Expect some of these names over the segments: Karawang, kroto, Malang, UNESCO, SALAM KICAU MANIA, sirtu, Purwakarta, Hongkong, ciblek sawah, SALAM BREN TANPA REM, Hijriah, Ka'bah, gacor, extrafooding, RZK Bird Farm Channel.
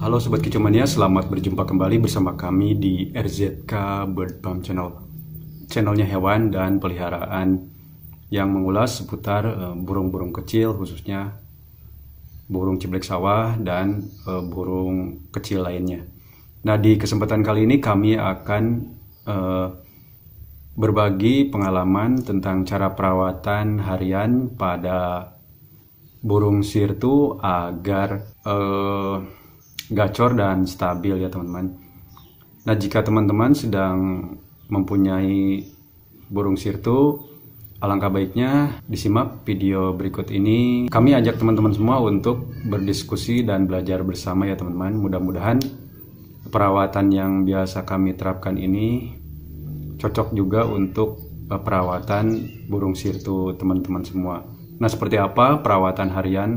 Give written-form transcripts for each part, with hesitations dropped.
Halo Sobat Kicau Mania, selamat berjumpa kembali bersama kami di RZK Bird Farm Channel. Channelnya hewan dan peliharaan yang mengulas seputar burung-burung kecil, khususnya burung ciblek sawah dan burung kecil lainnya. Nah, di kesempatan kali ini kami akan berbagi pengalaman tentang cara perawatan harian pada burung sirtu agar gacor dan stabil ya teman-teman. Nah, jika teman-teman sedang mempunyai burung sirtu, alangkah baiknya disimak video berikut ini. Kami ajak teman-teman semua untuk berdiskusi dan belajar bersama ya teman-teman. Mudah-mudahan perawatan yang biasa kami terapkan ini cocok juga untuk perawatan burung sirtu teman-teman semua. Nah, seperti apa perawatan harian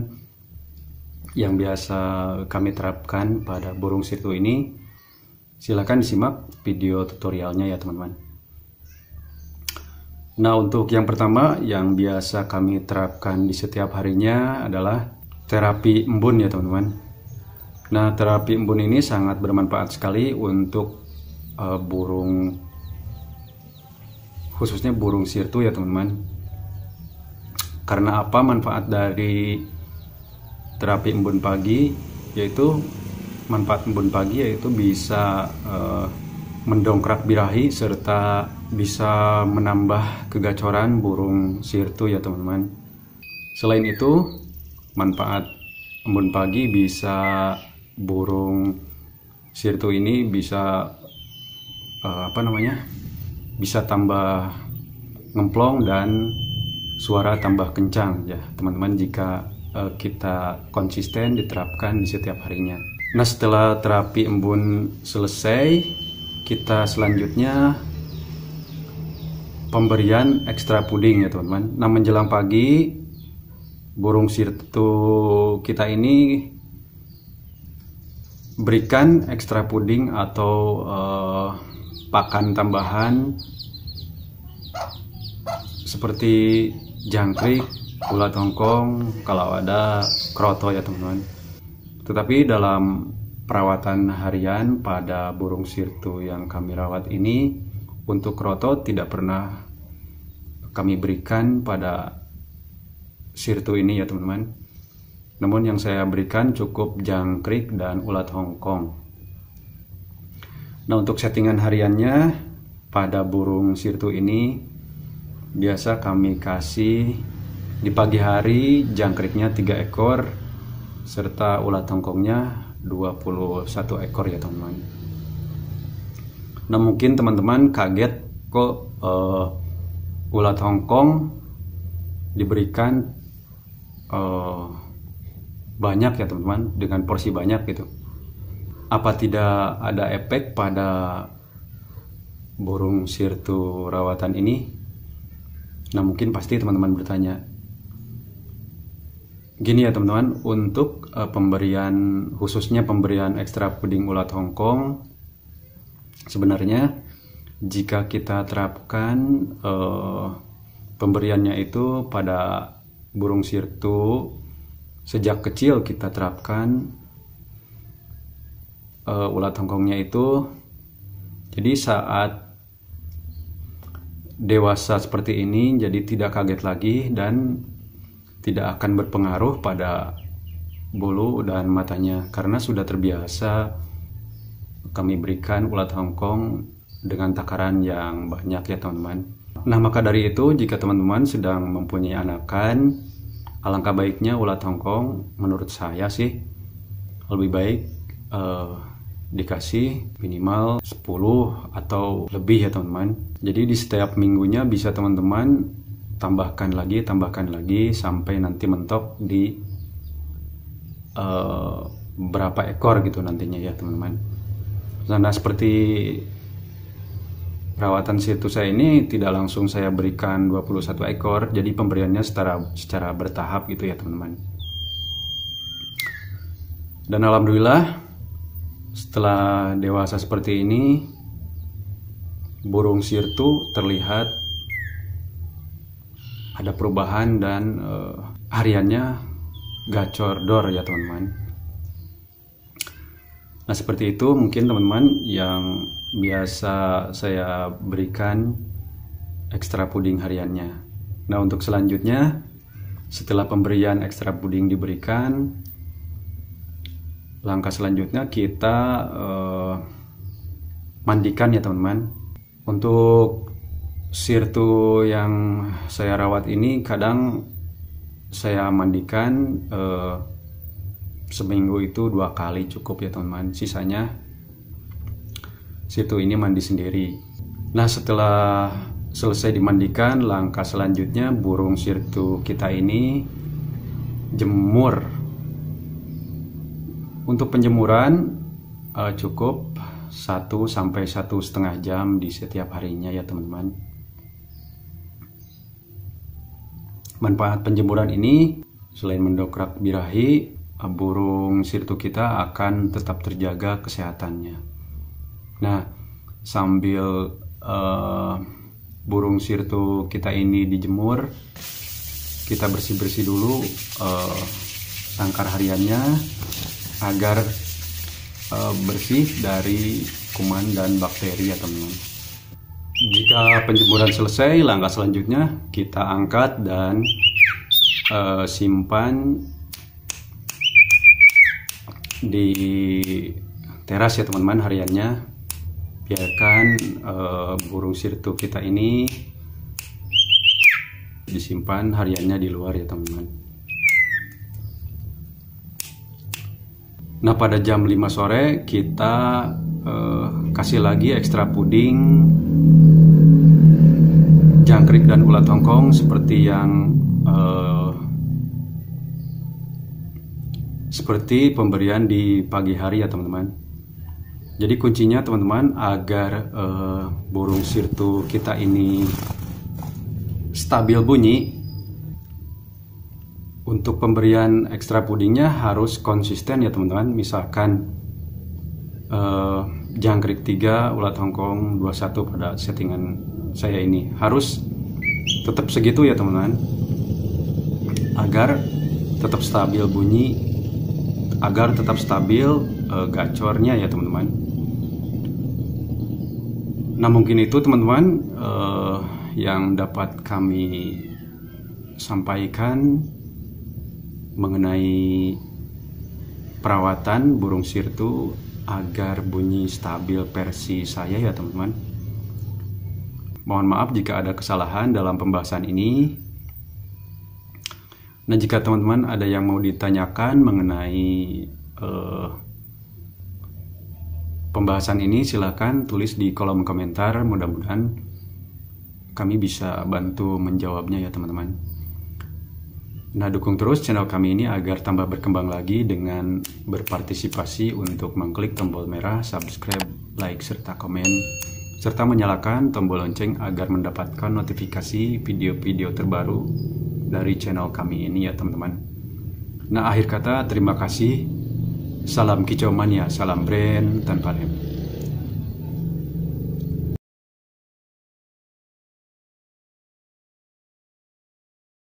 yang biasa kami terapkan pada burung sirtu ini, silahkan disimak video tutorialnya ya teman-teman. Nah, untuk yang pertama yang biasa kami terapkan di setiap harinya adalah terapi embun ya teman-teman. Nah, terapi embun ini sangat bermanfaat sekali untuk burung, khususnya burung sirtu ya teman-teman. Karena apa manfaat dari terapi embun pagi, yaitu bisa mendongkrak birahi serta bisa menambah kegacoran burung sirtu ya teman-teman. Selain itu, manfaat embun pagi bisa burung sirtu ini bisa bisa tambah ngemplong dan suara tambah kencang ya teman-teman jika kita konsisten diterapkan di setiap harinya. Nah, setelah terapi embun selesai, kita selanjutnya pemberian ekstra puding ya teman-teman. Nah, menjelang pagi burung sirtu kita ini berikan ekstra puding atau pakan tambahan seperti jangkrik, ulat Hongkong, kalau ada kroto ya teman-teman. Tetapi dalam perawatan harian pada burung sirtu yang kami rawat ini, untuk kroto tidak pernah kami berikan pada sirtu ini ya teman-teman. Namun yang saya berikan cukup jangkrik dan ulat Hongkong. Nah, untuk settingan hariannya pada burung sirtu ini biasa kami kasih di pagi hari jangkriknya 3 ekor serta ulat Hongkongnya 21 ekor ya teman-teman. Nah, mungkin teman-teman kaget kok ulat Hongkong diberikan banyak ya teman-teman, dengan porsi banyak gitu. Apa tidak ada efek pada burung sirtu rawatan ini? Nah, mungkin pasti teman-teman bertanya. Gini ya teman-teman, untuk pemberian, khususnya pemberian ekstra puding ulat Hongkong, sebenarnya jika kita terapkan pemberiannya itu pada burung sirtu sejak kecil, kita terapkan ulat Hongkongnya itu, jadi saat dewasa seperti ini jadi tidak kaget lagi dan tidak akan berpengaruh pada bulu dan matanya karena sudah terbiasa kami berikan ulat Hongkong dengan takaran yang banyak ya teman-teman. Nah, maka dari itu jika teman-teman sedang mempunyai anakan, alangkah baiknya ulat Hongkong menurut saya sih lebih baik dikasih minimal 10 atau lebih ya teman-teman. Jadi di setiap minggunya bisa teman-teman tambahkan lagi sampai nanti mentok di berapa ekor gitu nantinya ya teman-teman. Nah, seperti perawatan sirtu saya ini tidak langsung saya berikan 21 ekor, jadi pemberiannya secara bertahap gitu ya teman-teman. Dan alhamdulillah setelah dewasa seperti ini burung sirtu terlihat ada perubahan dan hariannya gacor dor ya teman-teman. Nah, seperti itu mungkin teman-teman yang biasa saya berikan ekstra puding hariannya. Nah, untuk selanjutnya, setelah pemberian ekstra puding diberikan, langkah selanjutnya kita mandikan ya teman-teman. Untuk sirtu yang saya rawat ini kadang saya mandikan seminggu itu 2 kali cukup ya teman-teman. Sisanya situ ini mandi sendiri. Nah, setelah selesai dimandikan, langkah selanjutnya burung sirtu kita ini jemur. Untuk penjemuran cukup 1 sampai 1,5 jam di setiap harinya ya teman-teman. Manfaat penjemuran ini selain mendongkrak birahi, burung sirtu kita akan tetap terjaga kesehatannya. Nah, sambil burung sirtu kita ini dijemur, kita bersih-bersih dulu sangkar hariannya agar bersih dari kuman dan bakteri ya teman-teman. Jika penjemuran selesai, langkah selanjutnya kita angkat dan simpan di teras ya teman-teman hariannya. Biarkan burung sirtu kita ini disimpan hariannya di luar ya teman-teman. Nah, pada jam 5 sore kita kasih lagi ekstra puding jangkrik dan ulat hongkong seperti yang seperti pemberian di pagi hari ya teman-teman. Jadi kuncinya teman-teman agar burung sirtu kita ini stabil bunyi, untuk pemberian ekstra pudingnya harus konsisten ya teman-teman. Misalkan jangkrik 3, ulat hongkong 21 pada settingan saya ini harus tetap segitu ya teman-teman, agar tetap stabil bunyi, agar tetap stabil gacornya ya teman-teman. Nah, mungkin itu teman-teman yang dapat kami sampaikan mengenai perawatan burung sirtu agar bunyi stabil versi saya ya teman-teman. Mohon maaf jika ada kesalahan dalam pembahasan ini. Nah, jika teman-teman ada yang mau ditanyakan mengenai pembahasan ini, silahkan tulis di kolom komentar. Mudah-mudahan kami bisa bantu menjawabnya ya teman-teman. Nah, dukung terus channel kami ini agar tambah berkembang lagi dengan berpartisipasi untuk mengklik tombol merah, subscribe, like, serta komen, serta menyalakan tombol lonceng agar mendapatkan notifikasi video-video terbaru dari channel kami ini ya teman-teman. Nah, akhir kata terima kasih. Salam kicau mania, salam brand tanpa rem.